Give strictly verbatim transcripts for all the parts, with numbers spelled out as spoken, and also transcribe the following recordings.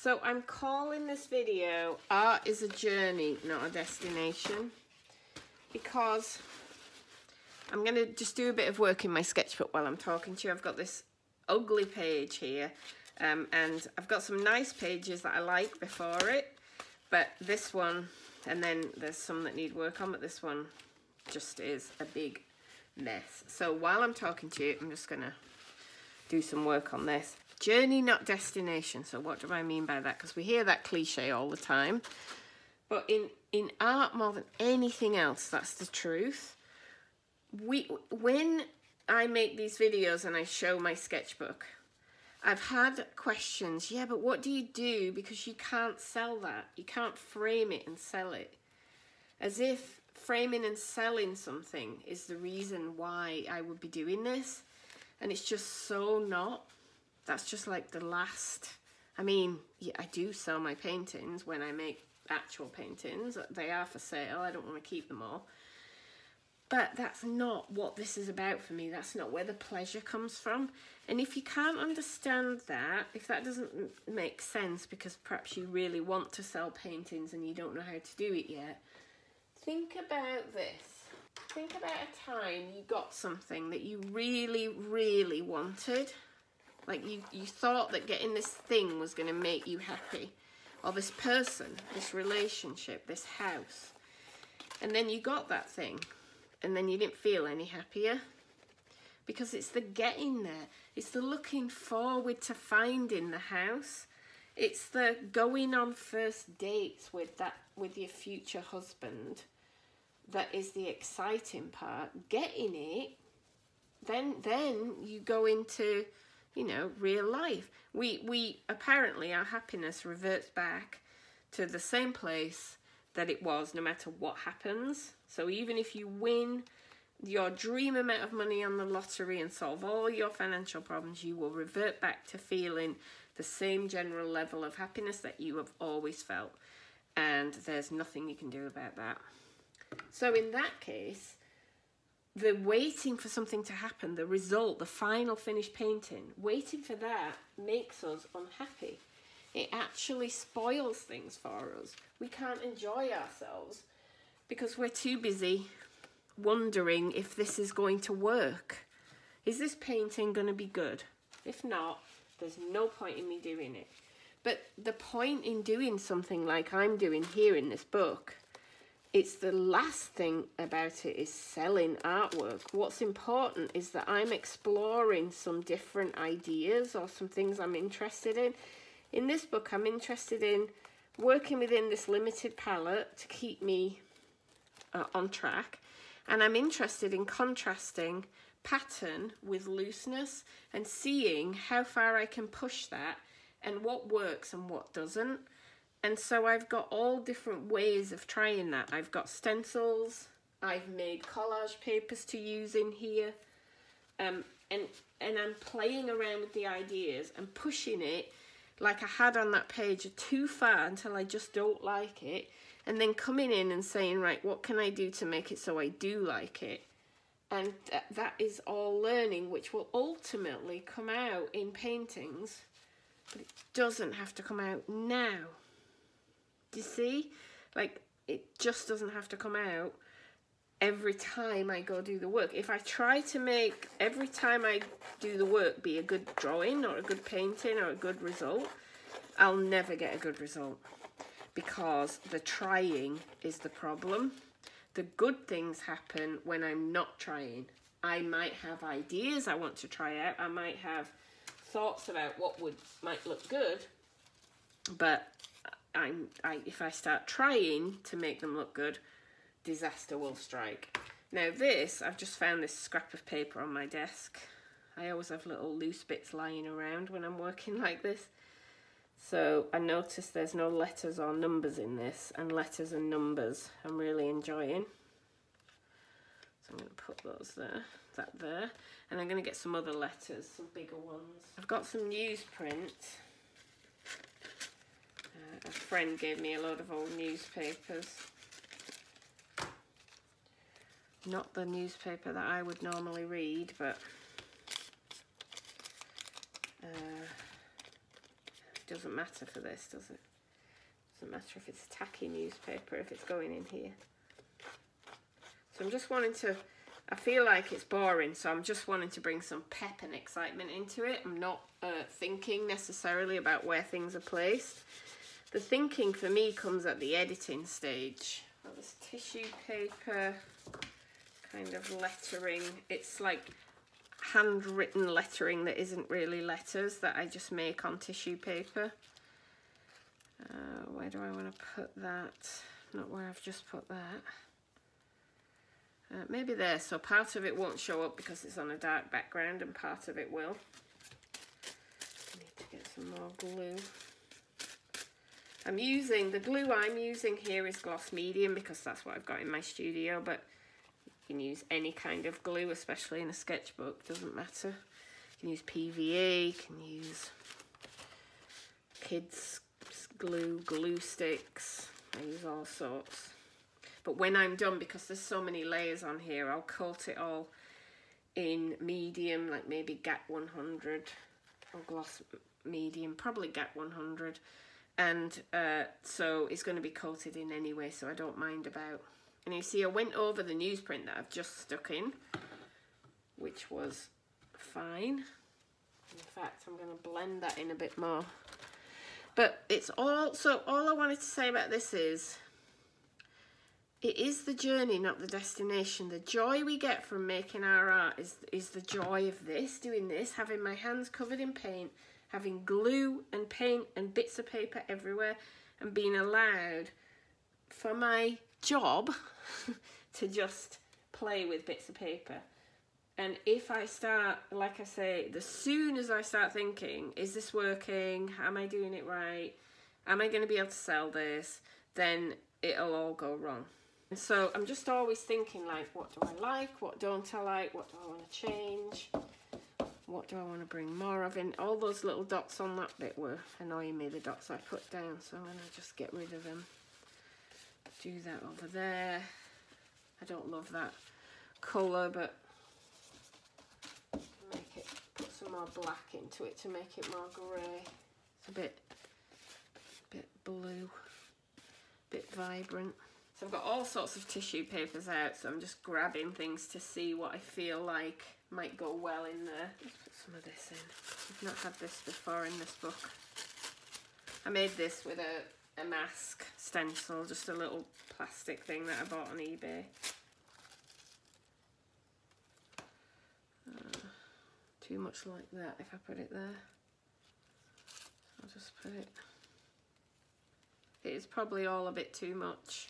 So I'm calling this video Art is a Journey, Not a Destination, because I'm going to just do a bit of work in my sketchbook while I'm talking to you. I've got this ugly page here, um, and I've got some nice pages that I like before it, but this one, and then there's some that need work on, but this one just is a big mess. So while I'm talking to you, I'm just going to do some work on this. Journey, not destination. So what do I mean by that? Because we hear that cliche all the time, but in in art more than anything else, that's the truth. We when I make these videos and I show my sketchbook, I've had questions. Yeah, but what do you do? Because you can't sell that. You can't frame it and sell it. As if framing and selling something is the reason why I would be doing this. And it's just so not. That's just like the last, I mean, yeah, I do sell my paintings when I make actual paintings. They are for sale. I don't want to keep them all. But that's not what this is about for me. That's not where the pleasure comes from. And if you can't understand that, if that doesn't make sense because perhaps you really want to sell paintings and you don't know how to do it yet, think about this. Think about a time you got something that you really, really wanted. Like you, you thought that getting this thing was going to make you happy. Or this person, this relationship, this house. And then you got that thing. And then you didn't feel any happier, because it's the getting there. It's the looking forward to finding the house. It's the going on first dates with that with your future husband. That is the exciting part. Getting it, then then you go into, you know, real life. We we apparently our happiness reverts back to the same place that it was no matter what happens. So even if you win your dream amount of money on the lottery and solve all your financial problems, you will revert back to feeling the same general level of happiness that you have always felt, and there's nothing you can do about that. So in that case, the waiting for something to happen, the result, the final finished painting, waiting for that makes us unhappy. It actually spoils things for us. We can't enjoy ourselves because we're too busy wondering if this is going to work. Is this painting going to be good? If not, there's no point in me doing it. But the point in doing something like I'm doing here in this book, it's the last thing about it is selling artwork. What's important is that I'm exploring some different ideas or some things I'm interested in. In this book, I'm interested in working within this limited palette to keep me uh, on track. And I'm interested in contrasting pattern with looseness and seeing how far I can push that and what works and what doesn't. And so I've got all different ways of trying that. I've got stencils, I've made collage papers to use in here. Um, and, and I'm playing around with the ideas and pushing it like I had on that page too far until I just don't like it, and then coming in and saying, right, what can I do to make it so I do like it? And th that is all learning, which will ultimately come out in paintings, but it doesn't have to come out now. Do you see? Like, it just doesn't have to come out every time I go do the work. If I try to make every time I do the work be a good drawing or a good painting or a good result, I'll never get a good result, because the trying is the problem. The good things happen when I'm not trying. I might have ideas I want to try out. I might have thoughts about what would might look good, but I'm, I, if I start trying to make them look good, disaster will strike. Now this, I've just found this scrap of paper on my desk. I always have little loose bits lying around when I'm working like this. So I noticed there's no letters or numbers in this, and letters and numbers I'm really enjoying. So I'm going to put those there, that there, and I'm going to get some other letters, some bigger ones. I've got some newsprint. Uh, a friend gave me a load of old newspapers. Not the newspaper that I would normally read, but uh, doesn't matter for this, does it? Doesn't matter if it's tacky newspaper, if it's going in here. So I'm just wanting to, I feel like it's boring, so I'm just wanting to bring some pep and excitement into it. I'm not uh, thinking necessarily about where things are placed. The thinking for me comes at the editing stage. Well, this tissue paper kind of lettering, it's like handwritten lettering that isn't really letters that I just make on tissue paper. Uh, where do I want to put that? Not where I've just put that. Uh, maybe there, so part of it won't show up because it's on a dark background and part of it will. I need to get some more glue. I'm using, the glue I'm using here is gloss medium because that's what I've got in my studio, but you can use any kind of glue, especially in a sketchbook, doesn't matter. You can use P V A, you can use kids glue, glue sticks, I use all sorts. But when I'm done, because there's so many layers on here, I'll coat it all in medium, like maybe G A T one hundred or gloss medium, probably G A T one hundred. And uh, so it's going to be coated in anyway, so I don't mind about. And you see, I went over the newsprint that I've just stuck in, which was fine. In fact, I'm going to blend that in a bit more. But it's all, so all I wanted to say about this is, it is the journey, not the destination. The joy we get from making our art is, is the joy of this, doing this, having my hands covered in paint, having glue and paint and bits of paper everywhere, and being allowed for my job to just play with bits of paper. And if I start, like I say, the soon as I start thinking, is this working? Am I doing it right? Am I going to be able to sell this? Then it'll all go wrong. And so I'm just always thinking, like, what do I like? What don't I like? What do I want to change? What do I want to bring more of? And all those little dots on that bit were annoying me, the dots I put down. So I'm going to just get rid of them. Do that over there. I don't love that colour, but make it, put some more black into it to make it more grey. It's a bit, a bit blue, a bit vibrant. So I've got all sorts of tissue papers out, so I'm just grabbing things to see what I feel like might go well in there. Let's put some of this in. I've not had this before in this book. I made this with a, a mask stencil, just a little plastic thing that I bought on eBay. Uh, too much like that if I put it there. I'll just put it. It is probably all a bit too much,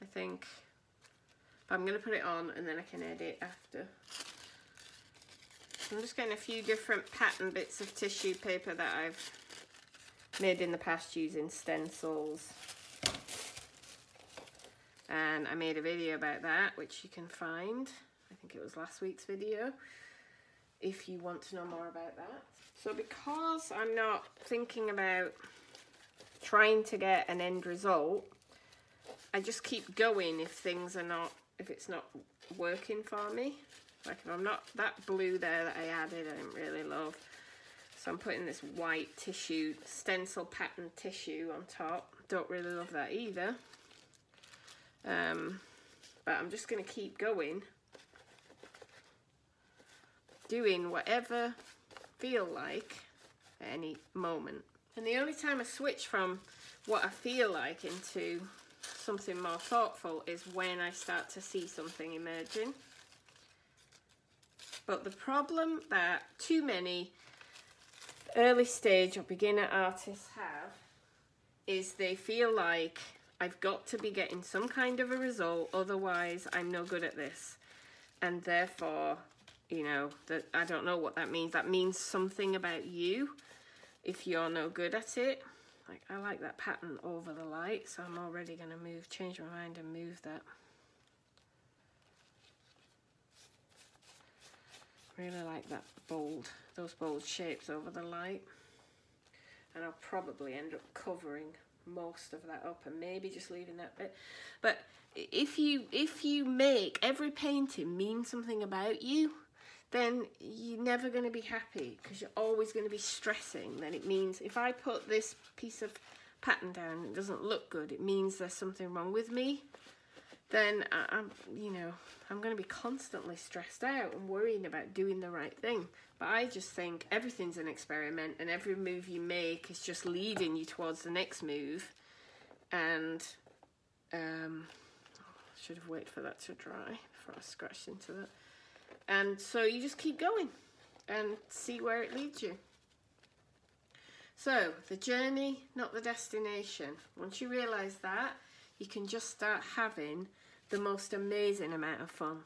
I think. But I'm going to put it on and then I can edit after. I'm just getting a few different pattern bits of tissue paper that I've made in the past using stencils. And I made a video about that, which you can find. I think it was last week's video, if you want to know more about that. So because I'm not thinking about trying to get an end result, I just keep going if things are not, if it's not working for me. Like if I'm not, that blue there that I added, I didn't really love. So I'm putting this white tissue, stencil pattern tissue on top. Don't really love that either. Um, but I'm just gonna keep going, doing whatever I feel like at any moment. And the only time I switch from what I feel like into something more thoughtful is when I start to see something emerging. But the problem that too many early stage or beginner artists have is they feel like I've got to be getting some kind of a result, otherwise I'm no good at this. And therefore, you know, that I don't know what that means. That means something about you if you're no good at it. Like, I like that pattern over the light, so I'm already going to move, change my mind and move that. Really like that bold, those bold shapes over the light. And I'll probably end up covering most of that up and maybe just leaving that bit. But if you, if you make every painting mean something about you, then you're never going to be happy because you're always going to be stressing. Then it means if I put this piece of pattern down and it doesn't look good, it means there's something wrong with me. Then I'm, you know, I'm going to be constantly stressed out and worrying about doing the right thing. But I just think everything's an experiment, and every move you make is just leading you towards the next move. And um, I should have waited for that to dry before I scratched into that. And so you just keep going and see where it leads you. So the journey, not the destination. Once you realise that, you can just start having the most amazing amount of fun.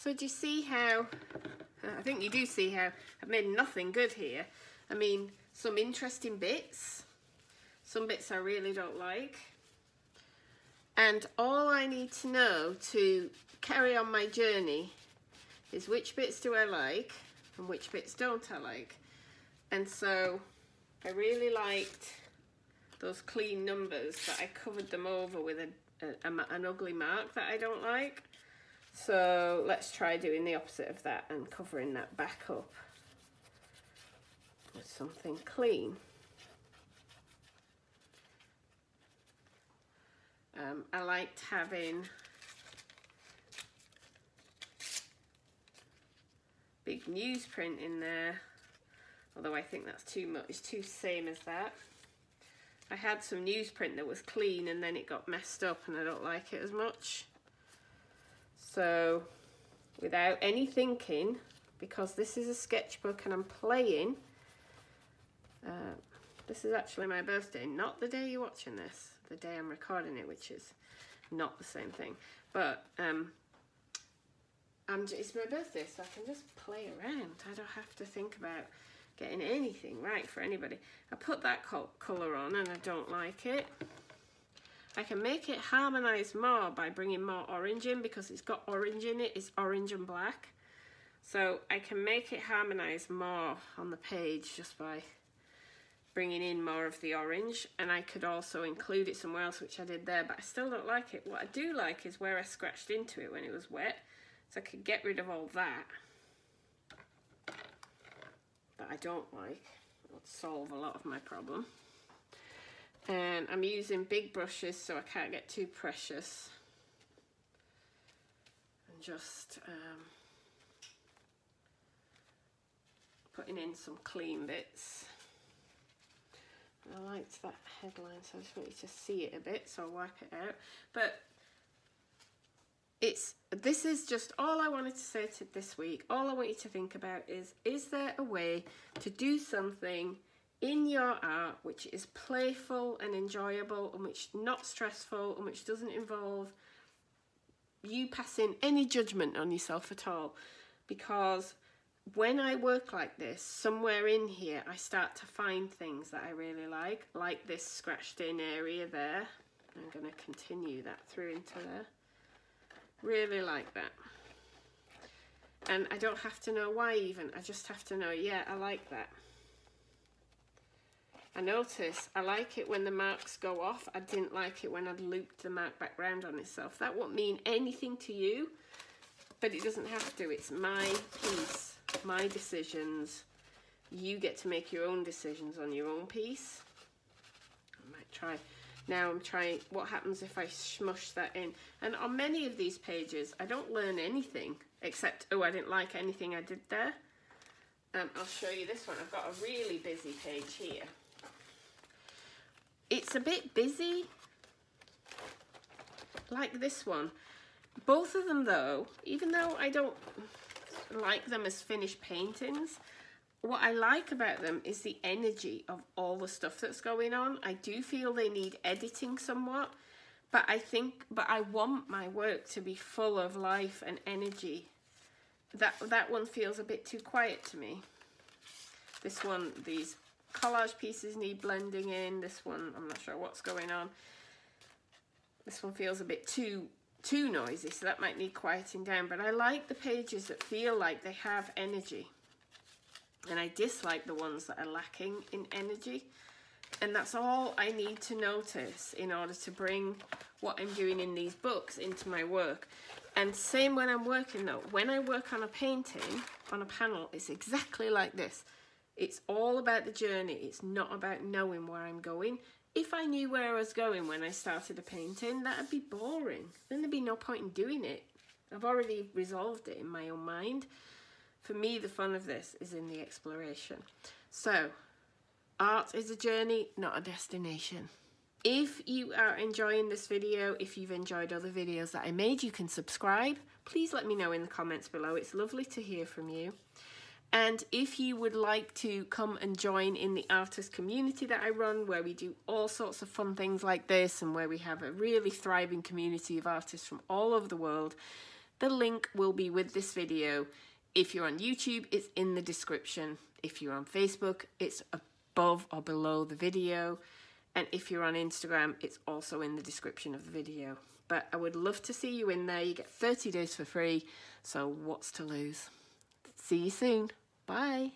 So do you see how, I think you do see how I've made nothing good here. I mean, some interesting bits, some bits I really don't like. And all I need to know to carry on my journey is which bits do I like and which bits don't I like. And so I really liked those clean numbers, but I covered them over with a, a, a, an ugly mark that I don't like. So let's try doing the opposite of that and covering that back up with something clean. Um, I liked having big newsprint in there, although I think that's too much, it's too same as that. I had some newsprint that was clean and then it got messed up and I don't like it as much. So, without any thinking, because this is a sketchbook and I'm playing, uh, this is actually my birthday, not the day you're watching this, the day I'm recording it, which is not the same thing, but um, I'm, it's my birthday, so I can just play around. I don't have to think about getting anything right for anybody. I put that colour on and I don't like it. I can make it harmonise more by bringing more orange in, because it's got orange in it, it's orange and black. So I can make it harmonise more on the page just by bringing in more of the orange. And I could also include it somewhere else, which I did there, but I still don't like it. What I do like is where I scratched into it when it was wet. So I could get rid of all that that I don't like. It would solve a lot of my problem. And I'm using big brushes so I can't get too precious. And just um, putting in some clean bits. I liked that headline, so I just want you to see it a bit, so I'll wipe it out. But it's this is just all I wanted to say to this week. All I want you to think about is, is there a way to do something in your art which is playful and enjoyable and which not stressful and which doesn't involve you passing any judgment on yourself at all? Because when I work like this, somewhere in here I start to find things that I really like, like this scratched in area there. I'm going to continue that through into there. Really like that. And I don't have to know why even, I just have to know, yeah, I like that. I notice I like it when the marks go off. I didn't like it when I'd looped the mark back round on itself. That won't mean anything to you, but it doesn't have to. It's my piece, my decisions. You get to make your own decisions on your own piece. I might try. Now I'm trying, what happens if I smush that in? And on many of these pages, I don't learn anything except, oh, I didn't like anything I did there. Um, I'll show you this one. I've got a really busy page here. It's a bit busy, like this one. Both of them though, even though I don't like them as finished paintings, what I like about them is the energy of all the stuff that's going on. I do feel they need editing somewhat, but I think, but I want my work to be full of life and energy. That, that one feels a bit too quiet to me. This one, these collage pieces need blending in. This one, I'm not sure what's going on. This one feels a bit too, too noisy, so that might need quieting down. But I like the pages that feel like they have energy. And I dislike the ones that are lacking in energy. And that's all I need to notice in order to bring what I'm doing in these books into my work. And same when I'm working though. When I work on a painting, on a panel, it's exactly like this. It's all about the journey. It's not about knowing where I'm going. If I knew where I was going when I started a painting, that'd be boring. Then there'd be no point in doing it. I've already resolved it in my own mind. For me, the fun of this is in the exploration. So, art is a journey, not a destination. If you are enjoying this video, if you've enjoyed other videos that I made, you can subscribe. Please let me know in the comments below. It's lovely to hear from you. And if you would like to come and join in the artist community that I run, where we do all sorts of fun things like this and where we have a really thriving community of artists from all over the world, the link will be with this video. If you're on YouTube, it's in the description. If you're on Facebook, it's above or below the video. And if you're on Instagram, it's also in the description of the video. But I would love to see you in there. You get thirty days for free, so what's to lose? See you soon. Bye.